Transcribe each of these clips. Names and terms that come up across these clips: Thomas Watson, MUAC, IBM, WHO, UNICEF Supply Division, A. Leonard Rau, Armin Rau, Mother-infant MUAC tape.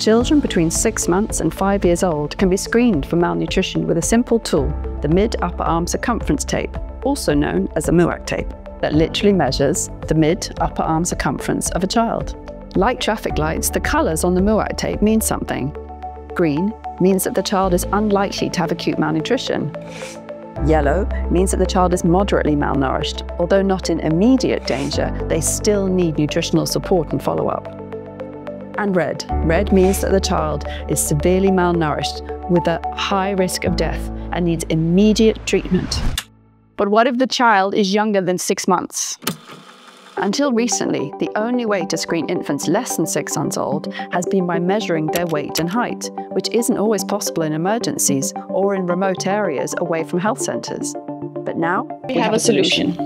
Children between 6 months and 5 years old can be screened for malnutrition with a simple tool, the mid-upper arm circumference tape, also known as a MUAC tape, that literally measures the mid-upper arm circumference of a child. Like traffic lights, the colours on the MUAC tape mean something. Green means that the child is unlikely to have acute malnutrition. Yellow means that the child is moderately malnourished. Although not in immediate danger, they still need nutritional support and follow-up. And red. Red means that the child is severely malnourished with a high risk of death and needs immediate treatment. But what if the child is younger than 6 months? Until recently, the only way to screen infants less than 6 months old has been by measuring their weight and height, which isn't always possible in emergencies or in remote areas away from health centres. But now we have a solution.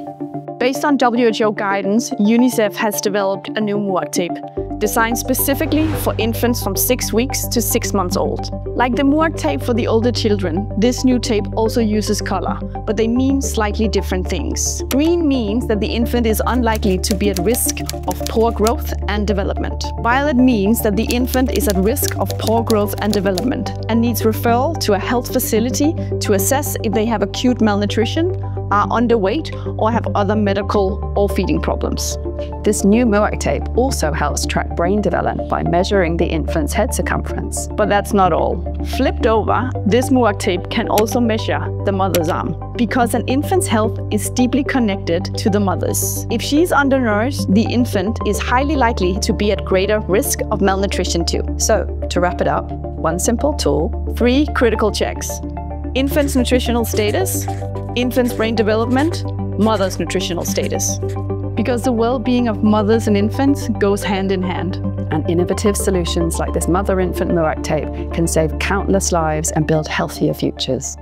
Based on WHO guidance, UNICEF has developed a new MUAC tape, designed specifically for infants from 6 weeks to 6 months old. Like the MUAC tape for the older children, this new tape also uses color, but they mean slightly different things. Green means that the infant is unlikely to be at risk of poor growth and development. Violet means that the infant is at risk of poor growth and development and needs referral to a health facility to assess if they have acute malnutrition, are underweight, or have other medical or feeding problems. This new MUAC tape also helps track brain development by measuring the infant's head circumference. But that's not all. Flipped over, this MUAC tape can also measure the mother's arm, because an infant's health is deeply connected to the mother's. If she's undernourished, the infant is highly likely to be at greater risk of malnutrition too. So, to wrap it up, one simple tool, 3 critical checks: infant's nutritional status, infant's brain development, mother's nutritional status. Because the well-being of mothers and infants goes hand in hand. And innovative solutions like this Mother-infant MUAC tape can save countless lives and build healthier futures.